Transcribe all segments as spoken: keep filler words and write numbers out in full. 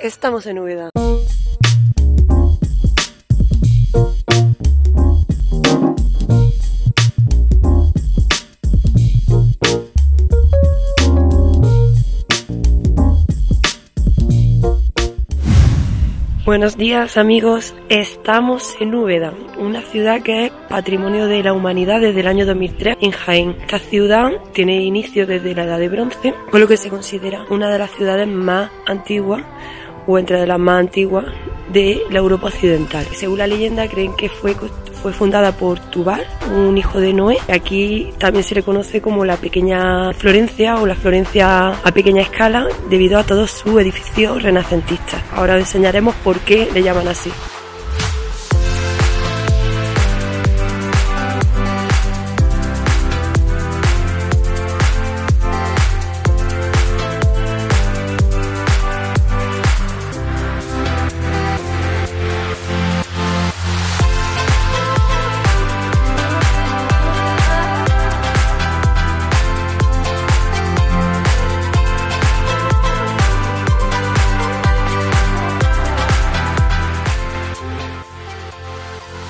Estamos en Úbeda. Buenos días amigos, estamos en Úbeda, una ciudad que es Patrimonio de la Humanidad desde el año dos mil tres en Jaén. Esta ciudad tiene inicio desde la Edad de Bronce, con lo que se considera una de las ciudades más antiguas o entre las más antiguas de la Europa occidental. Según la leyenda creen que fue, fue fundada por Tubal, un hijo de Noé. Aquí también se le conoce como la pequeña Florencia o la Florencia a pequeña escala debido a todos sus edificios renacentistas. Ahora os enseñaremos por qué le llaman así.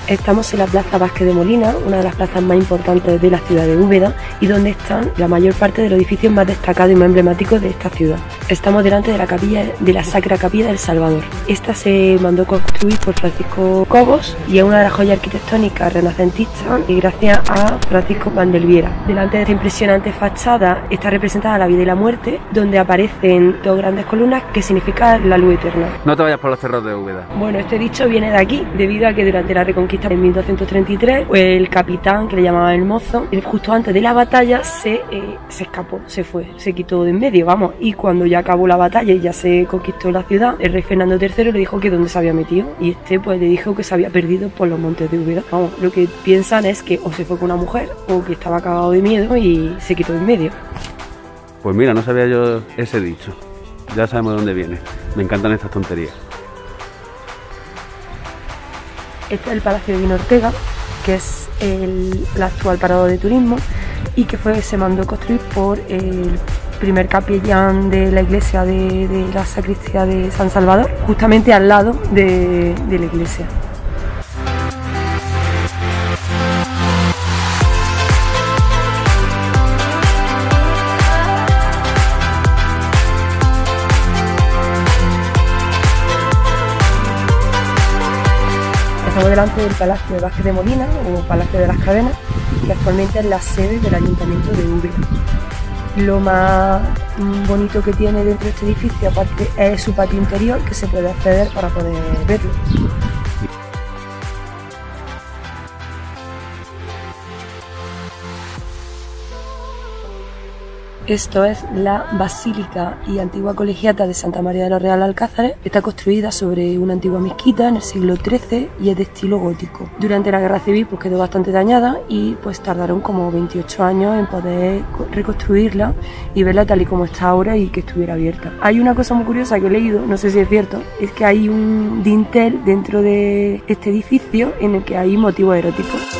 Estamos en la Plaza Vázquez de Molina, una de las plazas más importantes de la ciudad de Úbeda y donde están la mayor parte de los edificios más destacados y más emblemáticos de esta ciudad. Estamos delante de la capilla de la Sacra Capilla del Salvador. Esta se mandó construir por Francisco Cobos y es una de las joyas arquitectónicas renacentistas y gracias a Francisco Mandelviera. Delante de esta impresionante fachada está representada la vida y la muerte, donde aparecen dos grandes columnas que significan la luz eterna. No te vayas por los cerros de Úbeda. Bueno, este dicho viene de aquí, debido a que durante la Reconquista en mil doscientos treinta y tres, el capitán, que le llamaban el mozo, justo antes de la batalla se, eh, se escapó, se fue, se quitó de en medio, vamos. Y cuando ya acabó la batalla y ya se conquistó la ciudad, el rey Fernando tercero le dijo que dónde se había metido y este pues le dijo que se había perdido por los montes de Úbeda. Vamos, lo que piensan es que o se fue con una mujer o que estaba cagado de miedo y se quitó de en medio. Pues mira, no sabía yo ese dicho. Ya sabemos de dónde viene. Me encantan estas tonterías. Este es el Palacio de Vino Ortega, que es el, el actual parador de turismo y que fue se mandó construir por el primer capellán de la iglesia de, de la sacristía de San Salvador, justamente al lado de, de la iglesia. Estamos delante del Palacio de Vázquez de Molina, o Palacio de las Cadenas, que actualmente es la sede del Ayuntamiento de Úbeda. Lo más bonito que tiene dentro de este edificio, aparte, es su patio interior, que se puede acceder para poder verlo. Esto es la Basílica y Antigua Colegiata de Santa María de la Real Alcázar. Está construida sobre una antigua mezquita en el siglo trece y es de estilo gótico. Durante la Guerra Civil pues quedó bastante dañada y pues tardaron como veintiocho años en poder reconstruirla y verla tal y como está ahora y que estuviera abierta. Hay una cosa muy curiosa que he leído, no sé si es cierto, es que hay un dintel dentro de este edificio en el que hay motivos eróticos.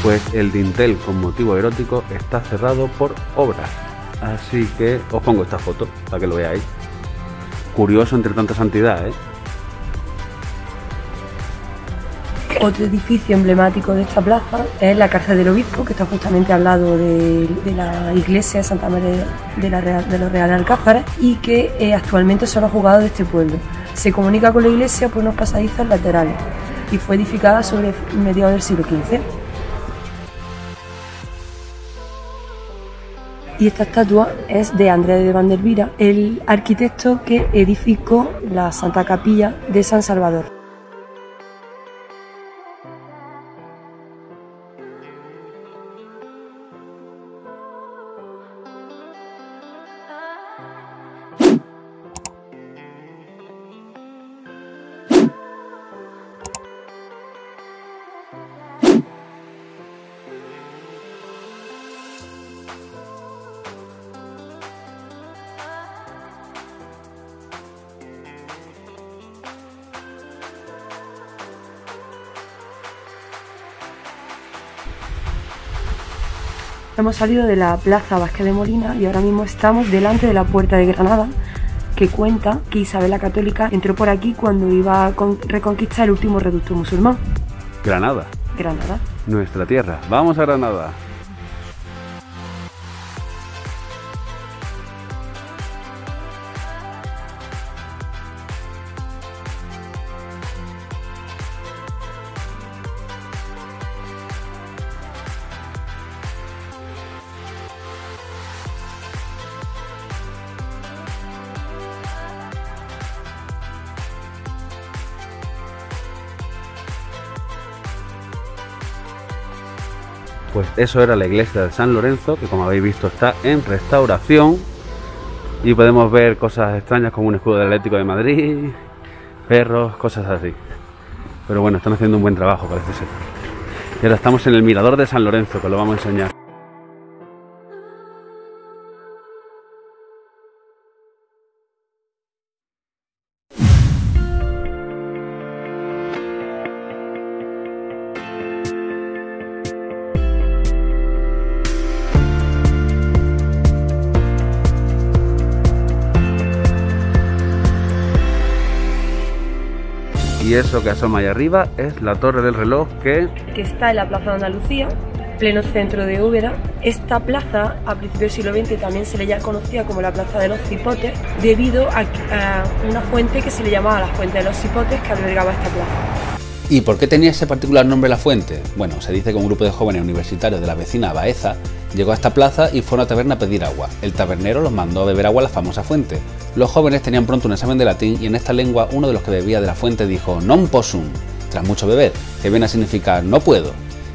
Pues el dintel con motivo erótico está cerrado por obras, así que os pongo esta foto para que lo veáis. Curioso entre tanta santidad, ¿eh? Otro edificio emblemático de esta plaza es la cárcel del obispo, que está justamente al lado de, de la iglesia de Santa María de, la Real, de los Real Alcázares y que eh, actualmente son los juzgados de este pueblo. Se comunica con la iglesia por unos pasadizos laterales y fue edificada sobre mediados del siglo quince. Y esta estatua es de Andrés de Vandelvira, el arquitecto que edificó la Santa Capilla de San Salvador. Hemos salido de la Plaza Vázquez de Molina y ahora mismo estamos delante de la Puerta de Granada, que cuenta que Isabel la Católica entró por aquí cuando iba a reconquistar el último reducto musulmán. Granada. Granada. Nuestra tierra. Vamos a Granada. Pues eso era la iglesia de San Lorenzo, que como habéis visto está en restauración y podemos ver cosas extrañas como un escudo del Atlético de Madrid, perros, cosas así. Pero bueno, están haciendo un buen trabajo, parece ser. Y ahora estamos en el mirador de San Lorenzo, que os lo vamos a enseñar. Y eso que asoma ahí arriba es la Torre del Reloj, que... que está en la Plaza de Andalucía, pleno centro de Úbeda. Esta plaza, a principios del siglo veinte, también se le ya conocía como la Plaza de los Cipotes, debido a, a una fuente que se le llamaba la Fuente de los Cipotes, que albergaba esta plaza. ¿Y por qué tenía ese particular nombre la fuente? Bueno, se dice que un grupo de jóvenes universitarios de la vecina Baeza llegó a esta plaza y fueron a una taberna a pedir agua. El tabernero los mandó a beber agua a la famosa fuente. Los jóvenes tenían pronto un examen de latín y en esta lengua uno de los que bebía de la fuente dijo «non possum», tras mucho beber, que viene a significar «no puedo».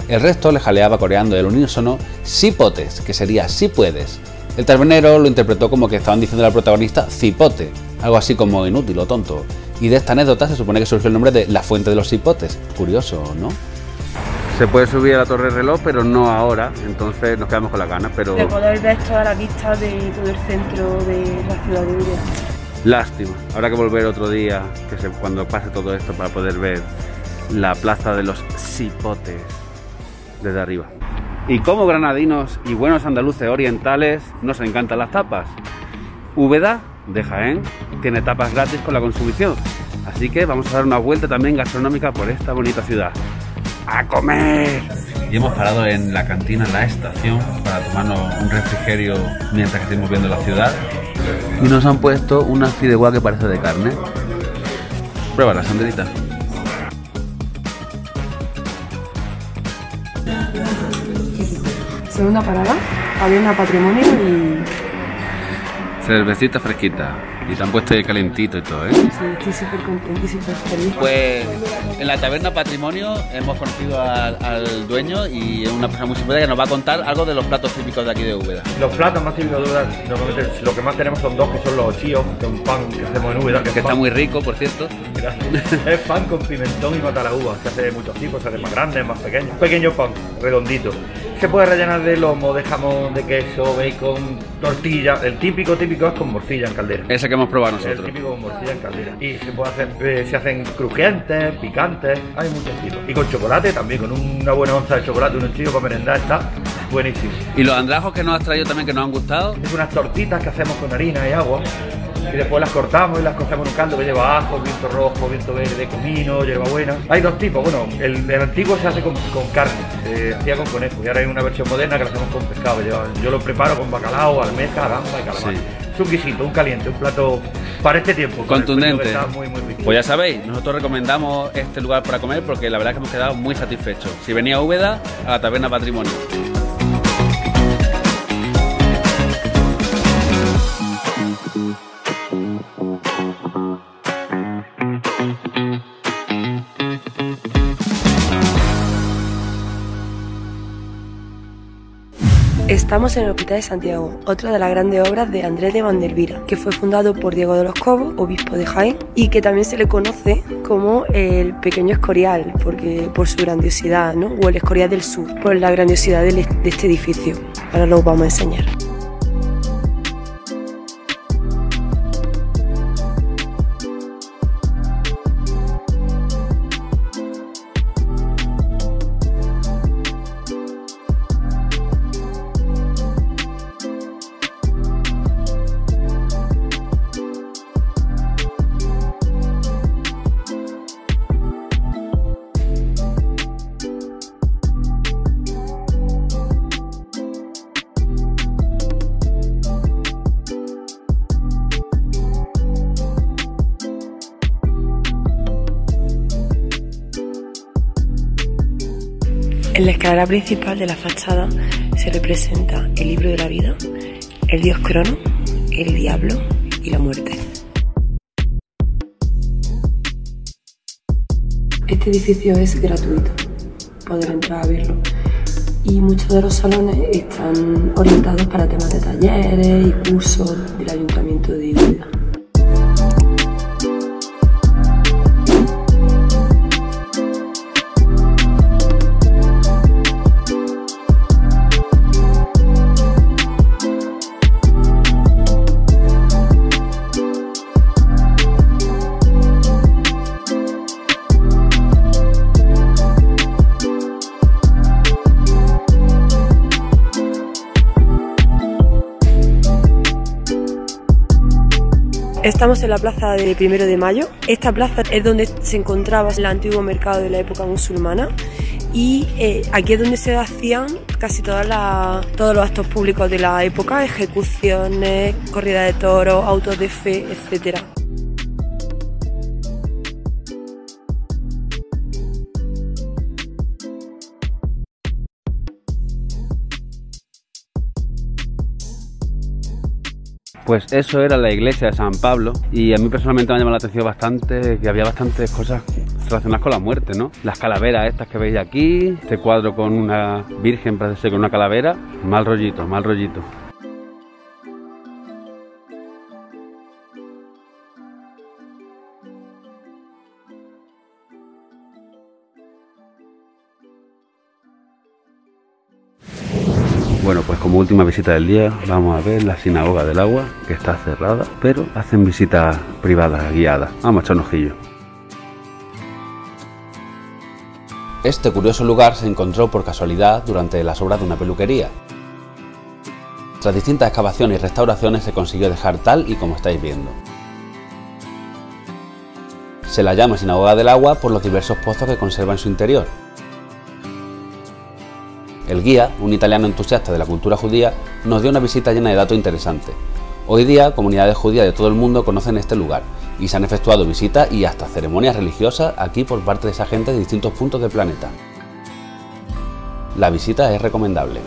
El resto le jaleaba coreando el unísono «cipotes», que sería «sí puedes». El tabernero lo interpretó como que estaban diciendo al protagonista «cipote», algo así como «inútil o tonto». Y de esta anécdota se supone que surgió el nombre de la Fuente de los Cipotes. Curioso, ¿no? Se puede subir a la Torre Reloj, pero no ahora, entonces nos quedamos con las ganas, pero... de poder ver toda la vista de todo el centro de la ciudad de Úbeda. Lástima, habrá que volver otro día, que se, cuando pase todo esto, para poder ver la Plaza de los Cipotes desde arriba. Y como granadinos y buenos andaluces orientales, nos encantan las tapas. Úbeda de Jaén tiene tapas gratis con la consumición, así que vamos a dar una vuelta también gastronómica por esta bonita ciudad. ¡A comer! Y hemos parado en la cantina La Estación para tomarnos un refrigerio mientras que estamos viendo la ciudad y nos han puesto una fideuá que parece de carne. Prueba la Sandrita. Segunda parada, Taberna Patrimonio y... cervecita fresquita. Y te han puesto ahí calentito y todo, ¿eh? Sí, estoy súper contento y súper feliz. Pues en la Taberna Patrimonio hemos conocido al, al dueño y es una persona muy simpática que nos va a contar algo de los platos típicos de aquí de Úbeda. Los platos más típicos de Úbeda, normalmente lo que más tenemos son dos, que son los chíos, que es un pan que hacemos en Úbeda. Que, que está muy rico, por cierto. Es pan con pimentón y matalaúva, que hace de muchos tipos, o sea, de más grandes, más pequeños. Un pequeño pan, redondito. Se puede rellenar de lomo, de jamón, de queso, bacon, tortilla. El típico típico es con morcilla en caldera. Esa que hemos probado nosotros. El típico con morcilla en caldera. Y se puede hacer, eh, se hacen crujientes, picantes, hay muchos tipos. Y con chocolate también, con una buena onza de chocolate, un chillo para merendar, está buenísimo. ¿Y los andrajos que nos has traído también, que nos han gustado? Es unas tortitas que hacemos con harina y agua. Y después las cortamos y las cogemos en un caldo que lleva ajo, viento rojo, viento verde, comino, hierbabuena. Hay dos tipos, bueno, el, el antiguo se hace con, con carne, se hacía con conejo y ahora hay una versión moderna que la hacemos con pescado. Yo lo preparo con bacalao, almeja, gamba y calamar. Sí. Es un guisito, un caliente, un plato para este tiempo. Contundente. Está muy, muy rico. Pues ya sabéis, nosotros recomendamos este lugar para comer porque la verdad es que hemos quedado muy satisfechos. Si venía a Úbeda, a la Taberna Patrimonio. Estamos en el Hospital de Santiago, otra de las grandes obras de Andrés de Vandelvira, que fue fundado por Diego de los Cobos, obispo de Jaén, y que también se le conoce como el pequeño Escorial, porque por su grandiosidad, ¿no? O el Escorial del Sur, por la grandiosidad de este edificio. Ahora lo vamos a enseñar. En la escalera principal de la fachada se representa el libro de la vida, el dios Crono, el diablo y la muerte. Este edificio es gratuito, poder entrar a verlo, y muchos de los salones están orientados para temas de talleres y cursos del Ayuntamiento de Úbeda. Estamos en la plaza de Primero de Mayo. Esta plaza es donde se encontraba el antiguo mercado de la época musulmana y eh, aquí es donde se hacían casi todas las, todos los actos públicos de la época, ejecuciones, corrida de toros, autos de fe, etcétera. Pues eso era la iglesia de San Pablo, y a mí personalmente me ha llamado la atención bastante que había bastantes cosas relacionadas con la muerte, ¿no? Las calaveras estas que veis aquí, este cuadro con una virgen, parece con una calavera, mal rollito, mal rollito. Bueno, pues como última visita del día vamos a ver la Sinagoga del Agua, que está cerrada, pero hacen visitas privadas guiadas. Vamos a echar un ojillo. Este curioso lugar se encontró por casualidad durante las obras de una peluquería. Tras distintas excavaciones y restauraciones se consiguió dejar tal y como estáis viendo. Se la llama Sinagoga del Agua por los diversos pozos que conserva en su interior. El guía, un italiano entusiasta de la cultura judía, nos dio una visita llena de datos interesantes. Hoy día, comunidades judías de todo el mundo conocen este lugar y se han efectuado visitas y hasta ceremonias religiosas aquí por parte de esa gente de distintos puntos del planeta. La visita es recomendable.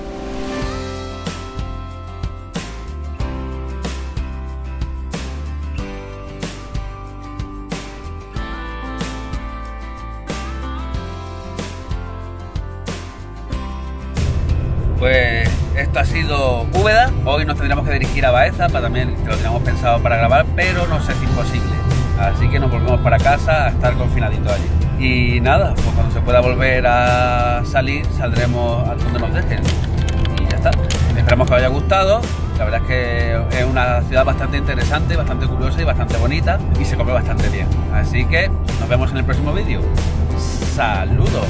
Pues esto ha sido Úbeda. Hoy nos tendremos que dirigir a Baeza, para también que lo teníamos pensado para grabar, pero no sé si es posible. Así que nos volvemos para casa a estar confinaditos allí. Y nada, pues cuando se pueda volver a salir, saldremos al donde nos dejen. Y ya está. Esperamos que os haya gustado. La verdad es que es una ciudad bastante interesante, bastante curiosa y bastante bonita. Y se come bastante bien. Así que nos vemos en el próximo vídeo. ¡Saludos!